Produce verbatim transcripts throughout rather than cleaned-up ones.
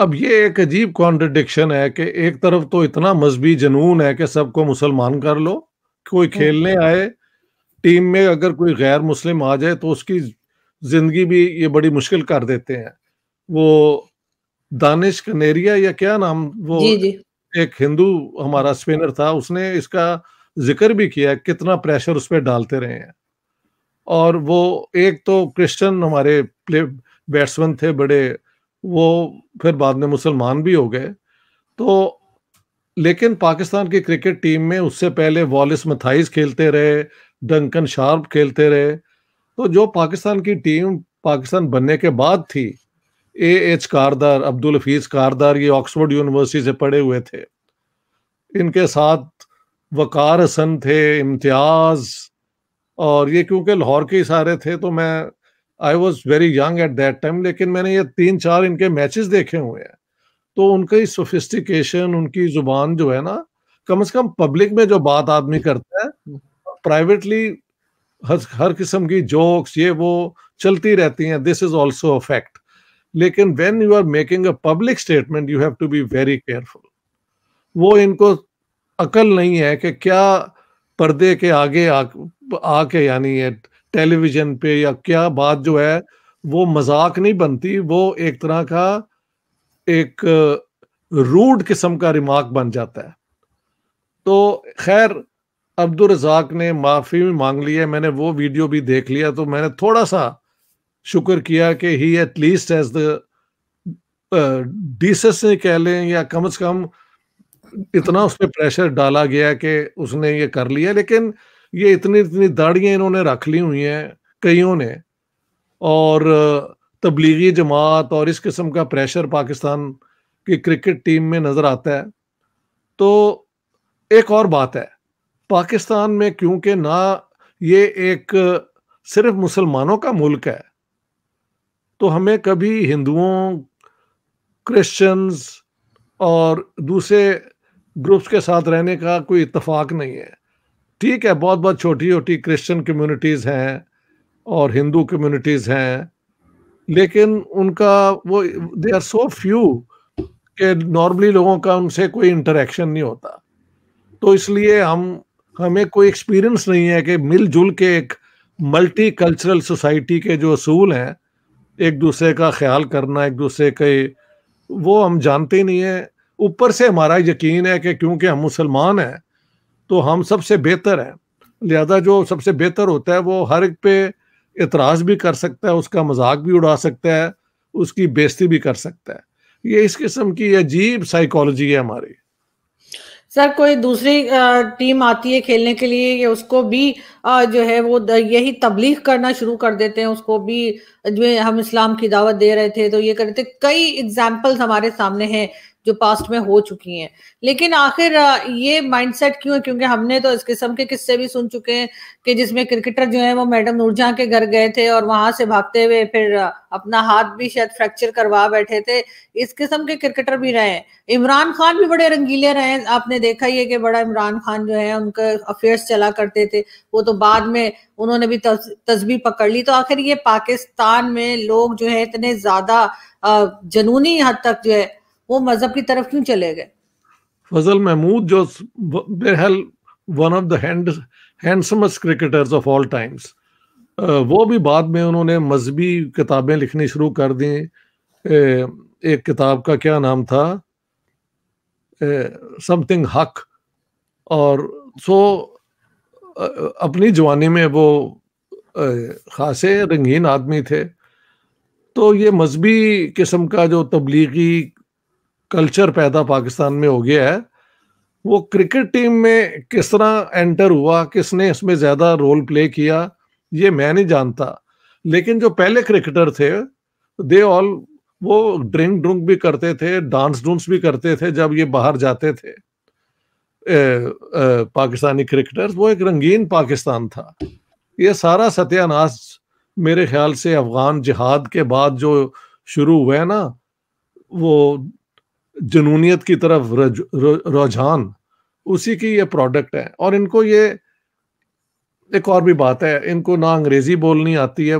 अब ये एक अजीब कॉन्ट्रडिक्शन है कि एक तरफ तो इतना मजहबी जुनून है कि सबको मुसलमान कर लो, कोई खेलने आए टीम में अगर कोई गैर मुस्लिम आ जाए तो उसकी जिंदगी भी ये बड़ी मुश्किल कर देते हैं। वो दानिश कनेरिया या क्या नाम, वो जी जी। एक हिंदू हमारा स्पिनर था, उसने इसका जिक्र भी किया कितना प्रेशर उस पर डालते रहे हैं। और वो एक तो क्रिश्चियन हमारे प्ले बैट्समैन थे बड़े, वो फिर बाद में मुसलमान भी हो गए। तो लेकिन पाकिस्तान की क्रिकेट टीम में उससे पहले वॉलिस मथाइस खेलते रहे, डंकन शार्प खेलते रहे। तो जो पाकिस्तान की टीम पाकिस्तान बनने के बाद थी, ए एच कारदार, अब्दुल हफीज कारदार, ये ऑक्सफोर्ड यूनिवर्सिटी से पढ़े हुए थे, इनके साथ वकार हसन थे, इम्तियाज, और ये क्योंकि लाहौर के ही सारे थे तो मैं I was very young at that time, लेकिन मैंने ये तीन चार इनके मैचेस देखे हुए हैं। तो उनकी सोफिस्टिकेशन, उनकी जुबान जो है ना, कम से कम पब्लिक में जो बात आदमी करता है, प्राइवेटली हर हर किस्म की जोक्स ये वो चलती रहती हैं, this is also a fact. लेकिन when you are making a public statement you have to be very careful. वो इनको अकल नहीं है कि क्या पर्दे के आगे आके यानी टेलीविजन पे या क्या बात जो है वो मजाक नहीं बनती, वो एक तरह का एक रूड किस्म का रिमार्क बन जाता है। तो खैर अब्दुल रज़ाक ने माफ़ी भी मांग ली है, मैंने वो वीडियो भी देख लिया, तो मैंने थोड़ा सा शुक्र किया कि ही एटलीस्ट एज द डीसेंस से कह लें या कम से कम इतना उस पर प्रेशर डाला गया कि उसने ये कर लिया। लेकिन ये इतनी इतनी दाढ़ियाँ इन्होंने रख ली हुई हैं कईयों ने, और तबलीगी जमात और इस किस्म का प्रेशर पाकिस्तान की क्रिकेट टीम में नज़र आता है। तो एक और बात है, पाकिस्तान में क्योंकि ना ये एक सिर्फ मुसलमानों का मुल्क है, तो हमें कभी हिंदुओं, क्रिश्चियंस और दूसरे ग्रुप्स के साथ रहने का कोई इत्तेफाक नहीं है। ठीक है, बहुत बहुत छोटी छोटी क्रिश्चियन कम्युनिटीज़ हैं और हिंदू कम्युनिटीज़ हैं, लेकिन उनका वो दे आर सो फ्यू के नॉर्मली लोगों का उनसे कोई इंटरेक्शन नहीं होता। तो इसलिए हम हमें कोई एक्सपीरियंस नहीं है कि मिलजुल के एक मल्टी कल्चरल सोसाइटी के जो असूल हैं, एक दूसरे का ख्याल करना, एक दूसरे के, वो हम जानते नहीं हैं। ऊपर से हमारा यकीन है कि क्योंकि हम मुसलमान हैं तो हम सबसे बेहतर हैं, लिहाजा जो सबसे बेहतर होता है वो हर एक पे एतराज़ भी कर सकता है, उसका मजाक भी उड़ा सकता है, उसकी बेइज्जती भी कर सकता है। ये इस किस्म की अजीब साइकोलॉजी है हमारी। सर, कोई दूसरी टीम आती है खेलने के लिए, ये उसको भी जो है वो यही तबलीग करना शुरू कर देते हैं, उसको भी जो हम इस्लाम की दावत दे रहे थे तो ये कर रहे थे। कई एग्जाम्पल्स हमारे सामने हैं जो पास्ट में हो चुकी हैं, लेकिन आखिर ये माइंडसेट क्यों है? क्योंकि हमने तो इस किस्म के किस्से भी सुन चुके हैं कि जिसमें क्रिकेटर जो है वो मैडम नूरजहां के घर गए थे और वहां से भागते हुए फिर अपना हाथ भी शायद फ्रैक्चर करवा बैठे थे। इस किस्म के क्रिकेटर भी रहे हैं। इमरान खान भी बड़े रंगीले रहे हैं, आपने देखा ही है कि बड़ा इमरान खान जो है उनके अफेयर्स चला करते थे, वो तो बाद में उन्होंने भी तस्बीह पकड़ ली। तो आखिर ये पाकिस्तान में लोग जो है इतने ज्यादा जनूनी हद तक जो है वो मजहब की तरफ क्यों चले गए? फजल महमूद जो बेहल one of the handsomest cricketers of all times, वो भी बाद में उन्होंने मजहबी किताबें लिखनी शुरू कर दी। एक किताब का क्या नाम था, समथिंग हक, और सो अपनी जवानी में वो खासे रंगीन आदमी थे। तो ये मजहबी किस्म का जो तबलीगी कल्चर पैदा पाकिस्तान में हो गया है, वो क्रिकेट टीम में किस तरह एंटर हुआ, किसने इसमें ज़्यादा रोल प्ले किया, ये मैं नहीं जानता। लेकिन जो पहले क्रिकेटर थे दे ऑल, वो ड्रिंक ड्रुंक भी करते थे, डांस डूंस भी करते थे जब ये बाहर जाते थे। ए, ए, पाकिस्तानी क्रिकेटर्स, वो एक रंगीन पाकिस्तान था। ये सारा सत्यानाश मेरे ख्याल से अफगान जिहाद के बाद जो शुरू हुआ है ना, वो जनूनियत की तरफ रज, र, रुझान, उसी की ये प्रोडक्ट है। और इनको ये एक और भी बात है, इनको ना अंग्रेजी बोलनी आती है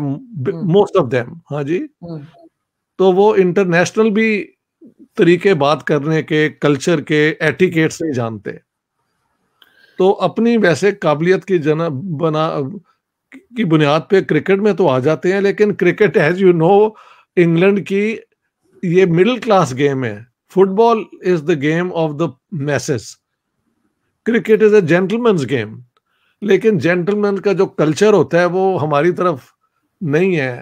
मोस्ट ऑफ देम, हाँ जी, तो वो इंटरनेशनल भी तरीके बात करने के, कल्चर के, एटिकेट्स नहीं जानते, तो अपनी वैसे काबिलियत की जना बना की बुनियाद पे क्रिकेट में तो आ जाते हैं, लेकिन cricket as you know England की ये मिडिल क्लास गेम है, football is the game of the masses, cricket is a gentleman's game, लेकिन जेंटलमैन का जो कल्चर होता है वो हमारी तरफ नहीं है।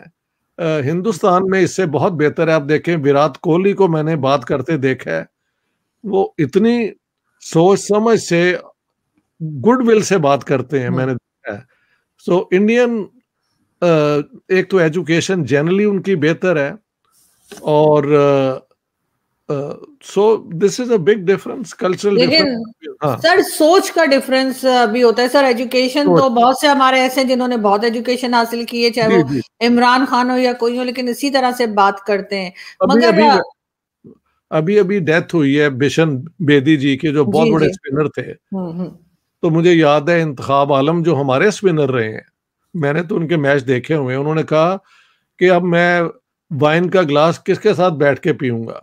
आ, हिंदुस्तान में इससे बहुत बेहतर है। आप देखें विराट कोहली को मैंने बात करते देखा है, वो इतनी सोच समझ से गुडविल से बात करते हैं, मैंने देखा है। सो इंडियन एक तो एजुकेशन जनरली उनकी बेहतर है और so this is a big difference cultural. लेकिन सर सोच का डिफरेंस भी होता है सर। एजुकेशन तो बहुत से हमारे ऐसे हैं जिन्होंने बहुत एजुकेशन हासिल की है, चाहे वो इमरान खान हो या कोई हो, लेकिन इसी तरह से बात करते हैं। मगर अभी अभी डेथ हुई है बिशन बेदी जी के, जो बहुत बड़े स्पिनर थे। तो मुझे याद है इंतखाब आलम जो हमारे स्पिनर रहे हैं, मैंने तो उनके मैच देखे हुए हैं, उन्होंने कहा कि अब मैं वाइन का ग्लास किसके साथ बैठ के पीऊंगा।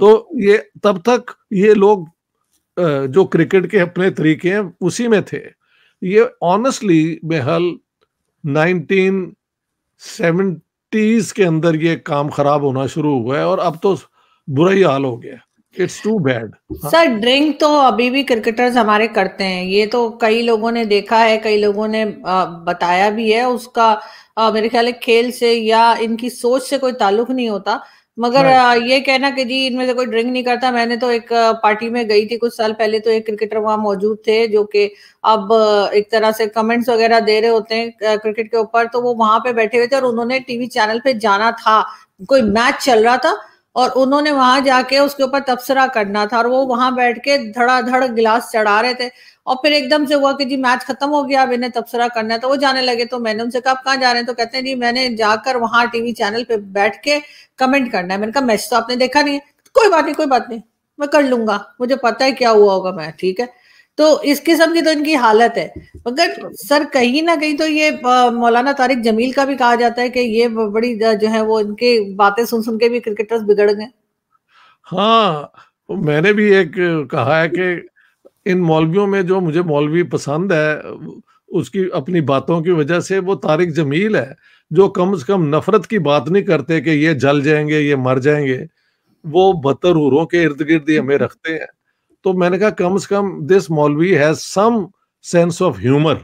तो ये तब तक ये लोग जो क्रिकेट के अपने तरीके हैं उसी में थे। ये ऑनेस्टली बेहल नाइनटीन सेवेंटीज के अंदर ये काम खराब होना शुरू हुआ है और अब तो बुरा ही हाल हो गया। It's too bad sir. Drink तो अभी भी क्रिकेटर्स हमारे करते हैं, ये तो कई लोगों ने देखा है, कई लोगों ने आ, बताया भी है। उसका आ, मेरे ख्याल है खेल से या इनकी सोच से कोई ताल्लुक नहीं होता। मगर आ, ये कहना कि जी इनमें से कोई ड्रिंक नहीं करता, मैंने तो एक पार्टी में गई थी कुछ साल पहले, तो एक क्रिकेटर वहां मौजूद थे जो कि अब एक तरह से कमेंट्स वगैरह दे रहे होते हैं क्रिकेट के ऊपर। तो वो वहां पे बैठे हुए थे और उन्होंने टीवी चैनल पे जाना था, कोई मैच चल रहा था और उन्होंने वहां जाके उसके ऊपर तबसरा करना था और वो वहां बैठ के धड़ाधड़ गिलास चढ़ा रहे थे। और फिर एकदम से हुआ कि जी मैच खत्म हो गया, अब इन्हें तबसरा करना है, तो वो जाने लगे। तो मैंने उनसे कहा आप कहाँ जा रहे हैं, तो कहते हैं जी मैंने जाकर वहां टीवी चैनल पे बैठ के कमेंट करना है। मैंने कहा मैच तो आपने देखा नहीं है। कोई बात नहीं कोई बात नहीं, मैं कर लूंगा, मुझे पता है क्या हुआ होगा। मैं ठीक है, तो इस किस्म की तो इनकी हालत है। मगर सर कहीं ना कहीं तो ये मौलाना तारिक जमील का भी कहा जाता है कि ये बड़ी जो है वो इनके बातें सुन सुन के भी क्रिकेटर्स बिगड़ गए। हाँ, मैंने भी एक कहा है कि इन मौलवियों में जो मुझे मौलवी पसंद है उसकी अपनी बातों की वजह से वो तारिक जमील है, जो कम से कम नफरत की बात नहीं करते कि ये जल जाएंगे ये मर जाएंगे। वो बदतरूरों के इर्द गिर्द ही हमें रखते हैं। तो मैंने कहा कम से कम दिस मौलवी has some sense of humour.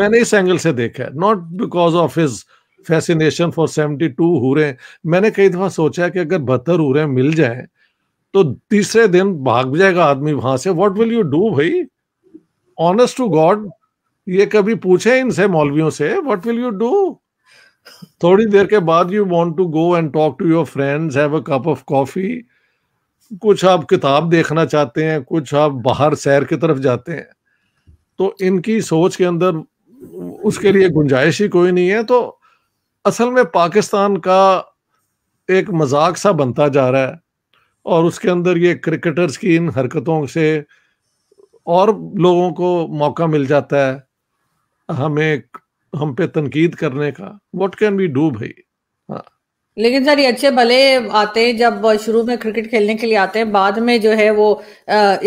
मैंने इस एंगल से देखा है, not because of his fascination for seventy two हूरें। मैंने कई दफा सोचा कि अगर बहत्तर हूरें मिल जाए तो तीसरे दिन भाग जाएगा आदमी वहां से। व्हाट विल यू डू भाई, ऑनेस्ट टू गॉड। ये कभी पूछे इनसे मौलवियों से व्हाट विल यू डू। थोड़ी देर के बाद you want to go and talk to your friends, have a cup of coffee, कुछ आप किताब देखना चाहते हैं, कुछ आप बाहर सैर की तरफ जाते हैं। तो इनकी सोच के अंदर उसके लिए गुंजाइश ही कोई नहीं है। तो असल में पाकिस्तान का एक मजाक सा बनता जा रहा है और उसके अंदर ये क्रिकेटर्स की इन हरकतों से और लोगों को मौका मिल जाता है हमें हम पे तनकीद करने का। व्हाट कैन वी डू भाई। हाँ लेकिन सर ये अच्छे भले आते हैं जब शुरू में क्रिकेट खेलने के लिए आते हैं, बाद में जो है वो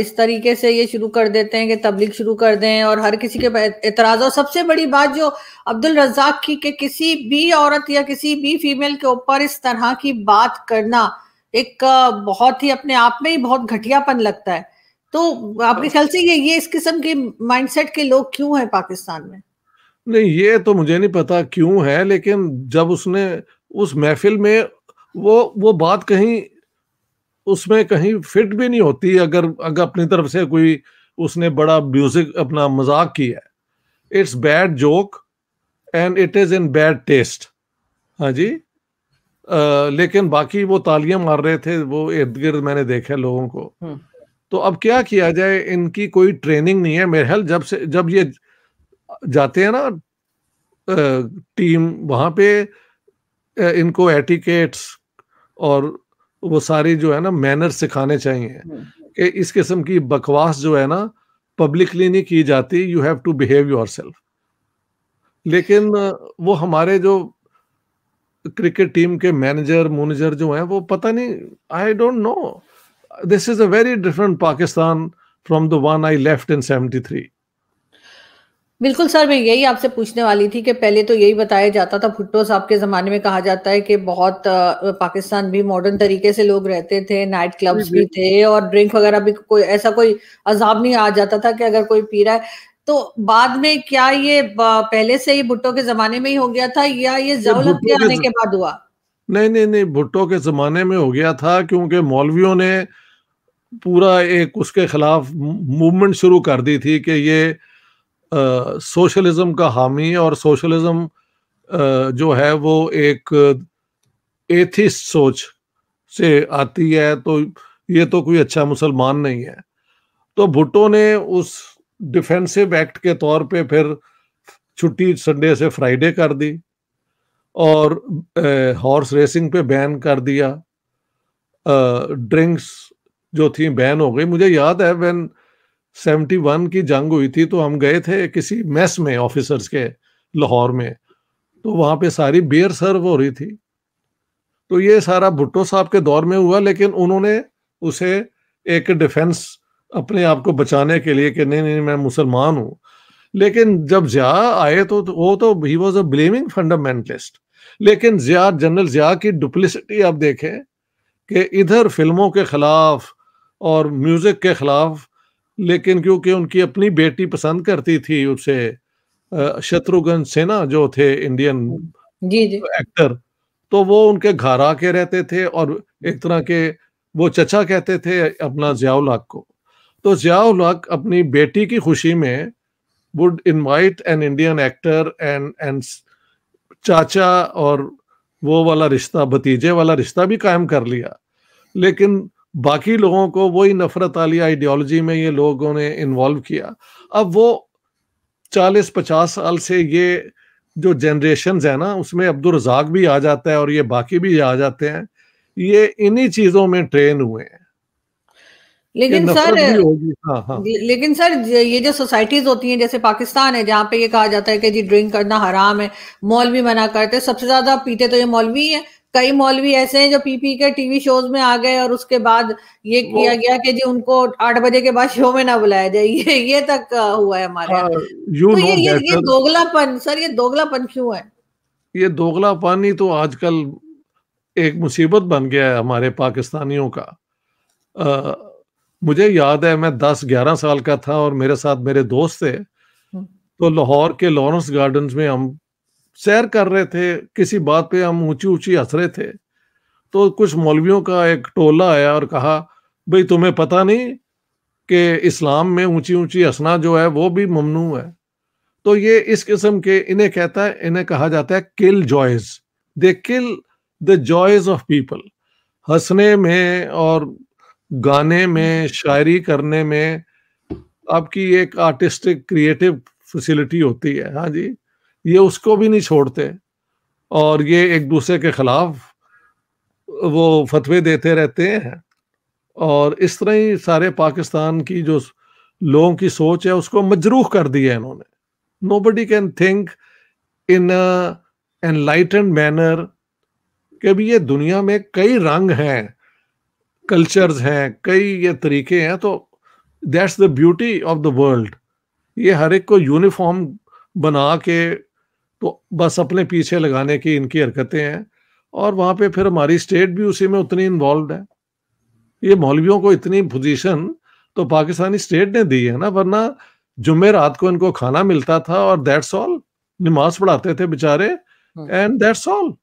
इस तरीके से ये शुरू कर देते हैं कि तबलीग शुरू कर दें और हर किसी के एतराज। और सबसे बड़ी बात जो अब्दुल रज़ाक की कि किसी भी औरत या किसी भी फीमेल के ऊपर इस तरह की बात करना एक बहुत ही अपने आप में ही बहुत घटियापन लगता है। तो आपके ख्याल से ये ये इस किस्म के माइंडसेट के लोग क्यों हैं पाकिस्तान में? नहीं ये तो मुझे नहीं पता क्यों है, लेकिन जब उसने उस महफिल में वो वो बात कहीं उसमें कहीं फिट भी नहीं होती। अगर अगर अपनी तरफ से कोई उसने बड़ा म्यूजिक अपना मजाक किया है, it's bad joke and it is in bad taste. हाँ जी आ, लेकिन बाकी वो तालियां मार रहे थे वो इर्द गिर्द, मैंने देखा लोगों को। तो अब क्या किया जाए, इनकी कोई ट्रेनिंग नहीं है मेरे ख्याल। जब से जब ये जाते हैं ना टीम वहां पे इनको एटिकेट्स और वो सारी जो है ना मैनर सिखाने चाहिए कि इस किस्म की बकवास जो है ना पब्लिकली नहीं की जाती। You have to behave yourself. लेकिन वो हमारे जो क्रिकेट टीम के मैनेजर मैनेजर जो हैं वो पता नहीं, I don't know this is a very different Pakistan from the one I left in seventy-three. बिल्कुल सर, मैं यही आपसे पूछने वाली थी कि पहले तो यही बताया जाता था, भुट्टो साहब के ज़माने में कहा जाता है कि बहुत पाकिस्तान भी मॉडर्न तरीके से लोग रहते थे, नाइट क्लब्स भी थे और ड्रिंक वगैरह भी, कोई ऐसा कोई अजाब नहीं आ जाता था कि अगर कोई पी रहा है। तो बाद में क्या ये पहले से ही भुट्टो के ज़माने में ही हो गया था या ये ज़ाउलहक़ के आने के बाद हुआ? नहीं नहीं नहीं, भुट्टो के ज़माने में हो गया था क्योंकि मौलवियों ने पूरा एक उसके खिलाफ मूवमेंट शुरू कर दी थी कि ये सोशलिज्म का हामी और सोशलिज्म जो है वो एक एथिस्ट सोच से आती है, तो ये तो कोई अच्छा मुसलमान नहीं है। तो भुट्टो ने उस डिफेंसिव एक्ट के तौर पे फिर छुट्टी संडे से फ्राइडे कर दी और हॉर्स रेसिंग पे बैन कर दिया, ड्रिंक्स जो थी बैन हो गई। मुझे याद है व्हेन इकहत्तर की जंग हुई थी तो हम गए थे किसी मेस में ऑफिसर्स के लाहौर में, तो वहाँ पे सारी बियर सर्व हो रही थी। तो ये सारा भुट्टो साहब के दौर में हुआ, लेकिन उन्होंने उसे एक डिफेंस अपने आप को बचाने के लिए कि नहीं नहीं मैं मुसलमान हूँ। लेकिन जब ज़िया आए तो वो तो ही वॉज अ ब्लेमिंग फंडामेंटलिस्ट, लेकिन ज़िया जनरल ज़िया की डुप्लिसिटी आप देखें कि इधर फिल्मों के खिलाफ और म्यूज़िक के खिलाफ, लेकिन क्योंकि उनकी अपनी बेटी पसंद करती थी उसे, शत्रुघ्न सेना जो थे इंडियन जी जी एक्टर, तो वो उनके घर आके रहते थे और एक तरह के वो चचा कहते थे अपना ज़ियाउल हक़ को। तो ज़ियाउल हक़ अपनी बेटी की खुशी में would invite an Indian actor and and चाचा, और वो वाला रिश्ता भतीजे वाला रिश्ता भी कायम कर लिया। लेकिन बाकी लोगों को वही नफरत वाली आइडियोलॉजी में ये लोगों ने इन्वॉल्व किया। अब वो चालीस पचास साल से ये जो जनरेशन्स है ना, उसमें अब्दुल रज़ाक भी आ जाता है और ये बाकी भी आ जाते हैं, ये इन्हीं चीज़ों में ट्रेन हुए हैं। लेकिन सर हाँ, हाँ। लेकिन सर ये जो सोसाइटीज होती हैं जैसे पाकिस्तान है जहाँ पे ये कहा जाता है कि जी ड्रिंक करना हराम है, मौलवी मना करते, सबसे ज्यादा पीते तो ये मौलवी है। कई मौलवी ऐसे हैं जो पी पी के टीवी शोज में आ गए और उसके बाद ये किया गया कि जी उनको आठ बजे के बाद शो में ना बुलाया जाए, ये ये तक हुआ है हमारे हाँ, तो ये, ये, ये दोगलापन सर, ये दोगलापन क्यों है? ये दोगलापन ही तो आजकल एक मुसीबत बन गया है हमारे पाकिस्तानियों का। आ, मुझे याद है मैं दस ग्यारह साल का था और मेरे साथ मेरे दोस्त थे, तो लाहौर के लॉरेंस गार्डन्स में हम सैर कर रहे थे, किसी बात पे हम ऊंची ऊंची हंस रहे थे, तो कुछ मौलवियों का एक टोला आया और कहा भाई तुम्हें पता नहीं कि इस्लाम में ऊंची ऊंची हंसना जो है वो भी ममनू है। तो ये इस किस्म के इन्हें कहता है इन्हें कहा जाता है किल joys, they kill the joys of people. हंसने में और गाने में शायरी करने में आपकी एक आर्टिस्टिक क्रिएटिव फैसिलिटी होती है। हाँ जी, ये उसको भी नहीं छोड़ते और ये एक दूसरे के खिलाफ वो फतवे देते रहते हैं, और इस तरह ही सारे पाकिस्तान की जो लोगों की सोच है उसको मजरूह कर दिया है इन्होंने। Nobody can think in a enlightened manner कि भी ये दुनिया में कई रंग हैं, कल्चर्स हैं, कई ये तरीके हैं, तो that's the beauty of the world. ये हर एक को यूनिफॉर्म बना के तो बस अपने पीछे लगाने की इनकी हरकतें हैं, और वहाँ पे फिर हमारी स्टेट भी उसी में उतनी इन्वॉल्व है। ये मौलवियों को इतनी पोजीशन तो पाकिस्तानी स्टेट ने दी है ना, वरना जुम्मे रात को इनको खाना मिलता था और दैट्स ऑल, नमाज पढ़ाते थे बेचारे एंड दैट्स ऑल।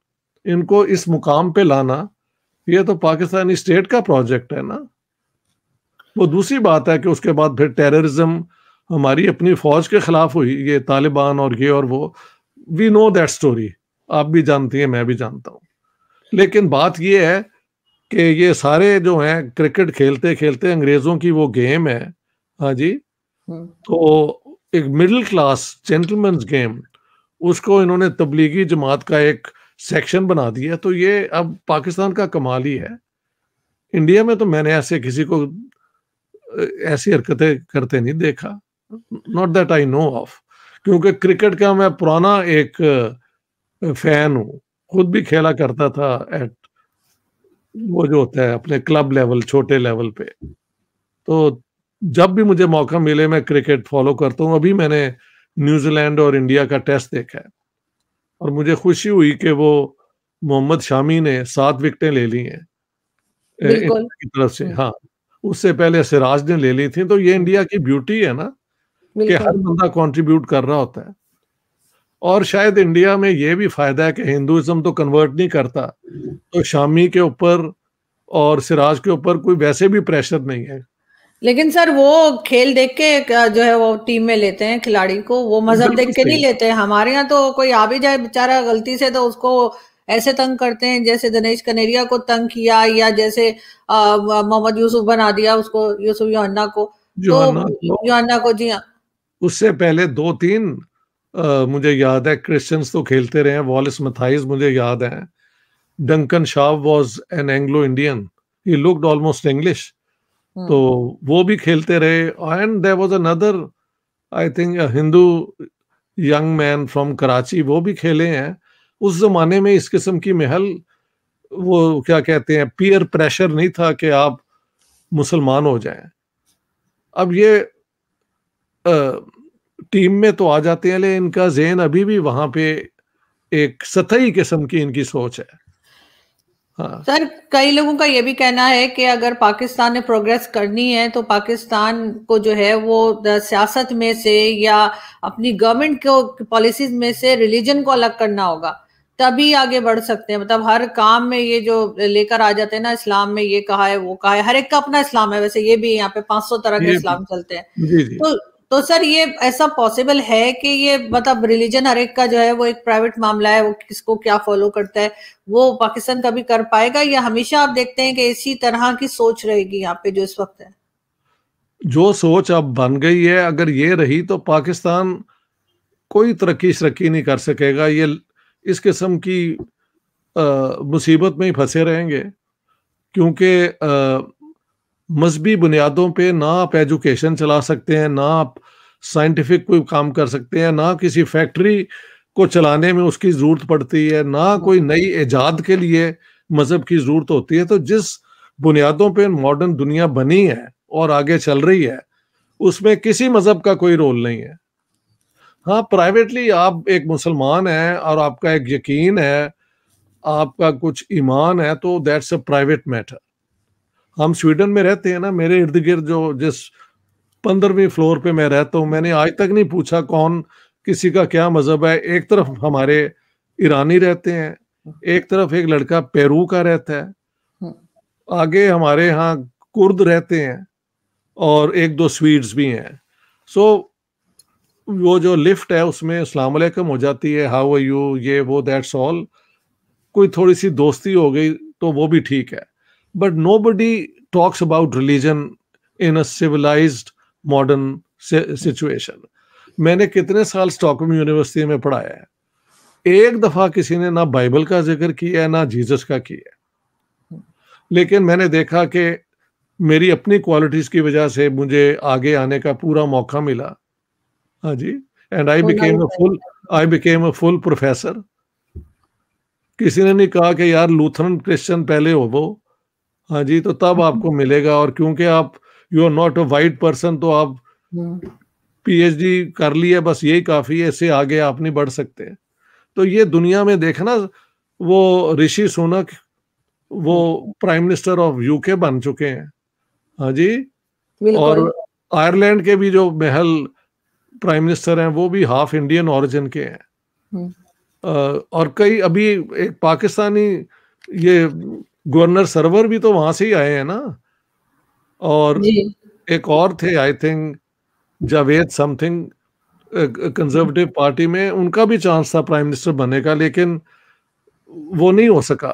इनको इस मुकाम पे लाना ये तो पाकिस्तानी स्टेट का प्रोजेक्ट है ना। वो दूसरी बात है कि उसके बाद फिर टेररिज्म हमारी अपनी फौज के खिलाफ हुई, ये तालिबान और ये और वो, वी नो दैट स्टोरी, आप भी जानती हैं मैं भी जानता हूँ। लेकिन बात ये है कि ये सारे जो हैं क्रिकेट खेलते खेलते अंग्रेजों की वो गेम है, हाँ जी, तो एक मिडिल क्लास जेंटलमैन्स गेम, उसको इन्होंने तबलीगी जमात का एक सेक्शन बना दिया। तो ये अब पाकिस्तान का कमाल ही है। इंडिया में तो मैंने ऐसे किसी को ऐसी हरकतें करते नहीं देखा, not that I know of, क्योंकि क्रिकेट का मैं पुराना एक फैन हूँ, खुद भी खेला करता था एट वो जो होता है अपने क्लब लेवल, छोटे लेवल पे। तो जब भी मुझे मौका मिले मैं क्रिकेट फॉलो करता हूँ। अभी मैंने न्यूजीलैंड और इंडिया का टेस्ट देखा है और मुझे खुशी हुई कि वो मोहम्मद शामी ने सात विकेटें ले ली हैं की तरफ से। हाँ, उससे पहले सिराज ने ले ली थी। तो ये इंडिया की ब्यूटी है ना कि हर बंदा कंट्रीब्यूट कर रहा होता है। और शायद इंडिया में ये भी फायदा है कि हिंदुइज्म तो कन्वर्ट नहीं करता, तो शामी के ऊपर और सिराज के ऊपर कोई वैसे भी प्रेशर नहीं है। लेकिन सर वो खेल देख के जो है वो टीम में लेते हैं खिलाड़ी को, वो मजहब देख के नहीं लेते। हमारे यहाँ तो कोई आ भी जाए बेचारा गलती से तो उसको ऐसे तंग करते हैं जैसे दिनेश कनेरिया को तंग किया, या जैसे मोहम्मद यूसुफ बना दिया उसको, यूसुफ योहन्ना को, योहन्ना को। जी हाँ, उससे पहले दो तीन आ, मुझे याद है क्रिश्चियंस तो खेलते रहे हैं, वॉलिस मथाइस मुझे याद है। Duncan Sharpe was an Anglo Indian, he looked almost English, तो वो भी खेलते रहे। And there was another I think Hindu young man from Karachi, वो भी खेले हैं। उस जमाने में इस किस्म की महल वो क्या कहते हैं पीयर प्रेशर नहीं था कि आप मुसलमान हो जाएं। अब ये टीम में तो आ जाते हैं, लेकिन इनका ज़हन अभी भी वहां पे एक सतही किस्म की इनकी सोच है। हाँ। सर कई लोगों का ये भी कहना है कि अगर पाकिस्तान ने प्रोग्रेस करनी है तो पाकिस्तान को जो है वो सियासत में से या अपनी गवर्नमेंट को पॉलिसीज में से रिलीजन को अलग करना होगा, तभी आगे बढ़ सकते हैं। मतलब हर काम में ये जो लेकर आ जाते हैं ना, इस्लाम में ये कहा है वो कहा है, हर एक का अपना इस्लाम है। वैसे ये भी यहाँ पे पांच सौ तरह के इस्लाम चलते हैं। तो तो सर ये ऐसा पॉसिबल है कि ये मतलब रिलीजन हर एक का जो है वो एक प्राइवेट मामला है, वो किसको क्या फॉलो करता है वो पाकिस्तान कभी कर पाएगा, या हमेशा आप देखते हैं कि इसी तरह की सोच रहेगी यहाँ पे जो इस वक्त है? जो सोच अब बन गई है, अगर ये रही तो पाकिस्तान कोई तरक्की शरक्की नहीं कर सकेगा। ये इस किस्म की मुसीबत में ही फंसे रहेंगे क्योंकि मजहबी बुनियादों पे ना आप एजुकेशन चला सकते हैं, ना आप साइंटिफिक कोई काम कर सकते हैं, ना किसी फैक्ट्री को चलाने में उसकी ज़रूरत पड़ती है, ना कोई नई ईजाद के लिए मजहब की ज़रूरत होती है। तो जिस बुनियादों पे मॉडर्न दुनिया बनी है और आगे चल रही है उसमें किसी मजहब का कोई रोल नहीं है। हाँ, प्राइवेटली आप एक मुसलमान हैं और आपका एक यकीन है, आपका कुछ ईमान है, तो दैट्स अ प्राइवेट मैटर। हम स्वीडन में रहते हैं ना, मेरे इर्द गिर्द जो जिस पंद्रहवीं फ्लोर पे मैं रहता हूँ, मैंने आज तक नहीं पूछा कौन किसी का क्या मजहब है। एक तरफ हमारे ईरानी रहते हैं, एक तरफ एक लड़का पेरू का रहता है, आगे हमारे यहाँ कुर्द रहते हैं और एक दो स्वीड्स भी हैं। सो so, वो जो लिफ्ट है उसमें अस्सलाम वालेकुम हो जाती है, हाउ आर यू, ये वो दैट्स ऑल। कोई थोड़ी सी दोस्ती हो गई तो वो भी ठीक है, but nobody talks about religion in a civilized modern situation. मैंने कितने साल स्टॉकहोम यूनिवर्सिटी में पढ़ाया है, एक दफा किसी ने ना बाइबल का जिक्र किया है ना जीसस का किया है। लेकिन मैंने देखा कि मेरी अपनी क्वालिटीज की वजह से मुझे आगे आने का पूरा मौका मिला। हाँ जी, and I became a full I became a full professor. किसी ने नहीं कहा कि यार लूथरन क्रिश्चियन पहले हो वो। हाँ जी, तो तब आपको मिलेगा। और क्योंकि आप you are not a white person तो आप पीएचडी कर ली है, बस यही काफ़ी है, इससे आगे आप नहीं बढ़ सकते। तो ये दुनिया में देखना, वो ऋषि सुनक वो प्राइम मिनिस्टर ऑफ यूके बन चुके हैं। हाँ जी, और आयरलैंड के भी जो महल प्राइम मिनिस्टर हैं वो भी हाफ इंडियन ओरिजिन के हैं। और कई अभी एक पाकिस्तानी ये गवर्नर सरवर भी तो वहां से ही आए हैं ना, और एक और थे I think Javed something Conservative Party में, उनका भी चांस था प्राइम मिनिस्टर बनने का लेकिन वो नहीं हो सका।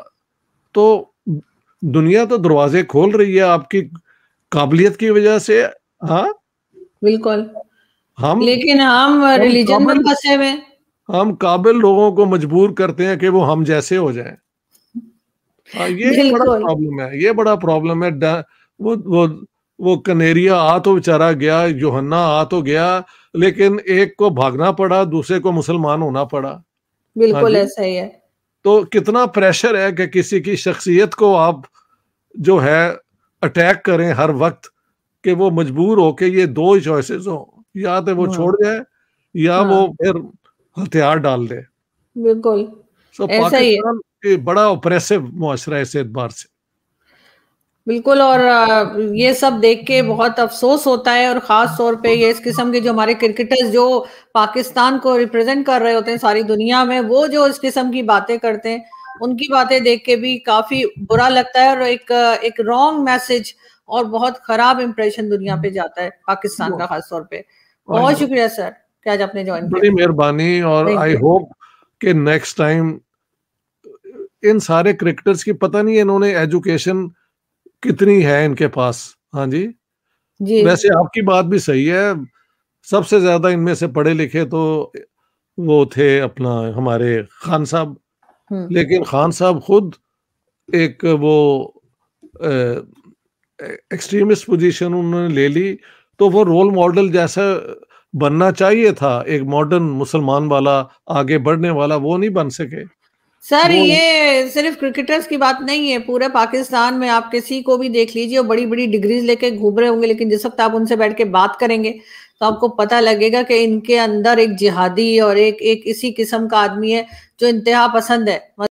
तो दुनिया तो दरवाजे खोल रही है आपकी काबिलियत की वजह से। हाँ बिल्कुल, हम लेकिन हम रिलीजन में फंसे हुए, हम काबिल लोगों को मजबूर करते हैं कि वो हम जैसे हो जाएं। आ, ये बड़ा प्रॉब्लम है, ये बड़ा प्रॉब्लम है। वो वो वो कनेरिया आ तो बेचारा गया, योहन्ना आ तो गया, लेकिन एक को भागना पड़ा, दूसरे को मुसलमान होना पड़ा। बिल्कुल ऐसा ही है। तो कितना प्रेशर है कि किसी की शख्सियत को आप जो है अटैक करें हर वक्त कि वो मजबूर हो के ये दो ही चॉइसेस हो, या तो वो छोड़ जाए या वो फिर हथियार डाल दे। बिल्कुल so, ऐसा ही है। बड़ा ऑपरेसिव मुआशरा है इस एतबार से। बिल्कुल, और ये सब देख के बहुत अफसोस होता है, और ख़ास तौर पे ये इस किस्म के जो हमारे क्रिकेटर्स जो पाकिस्तान को रिप्रेजेंट कर रहे होते हैं सारी दुनिया में, वो जो इस किस्म की बातें करते हैं, उनकी बातें देख के भी काफ़ी बुरा लगता है, और एक एक रॉन्ग मैसेज और बहुत ख़राब इंप्रेशन दुनिया पे जाता है पाकिस्तान का खास तौर पे। बहुत शुक्रिया सर कि आज आपने ज्वाइन किया, बड़ी मेहरबानी। और आई होप कि नेक्स्ट टाइम इन सारे क्रिकेटर्स की, पता नहीं इन्होंने एजुकेशन कितनी है इनके पास। हाँ जी जी, वैसे आपकी बात भी सही है, सबसे ज्यादा इनमें से पढ़े लिखे तो वो थे अपना हमारे खान साहब, लेकिन खान साहब खुद एक वो एक्सट्रीमिस्ट पोजीशन उन्होंने ले ली, तो वो रोल मॉडल जैसा बनना चाहिए था एक मॉडर्न मुसलमान वाला आगे बढ़ने वाला, वो नहीं बन सके। सर ये सिर्फ क्रिकेटर्स की बात नहीं है, पूरे पाकिस्तान में आप किसी को भी देख लीजिए, वो बड़ी बड़ी डिग्रीज लेके घूम रहे होंगे, लेकिन जिस वक्त आप उनसे बैठ के बात करेंगे तो आपको पता लगेगा कि इनके अंदर एक जिहादी और एक एक इसी किस्म का आदमी है जो इंतहा पसंद है।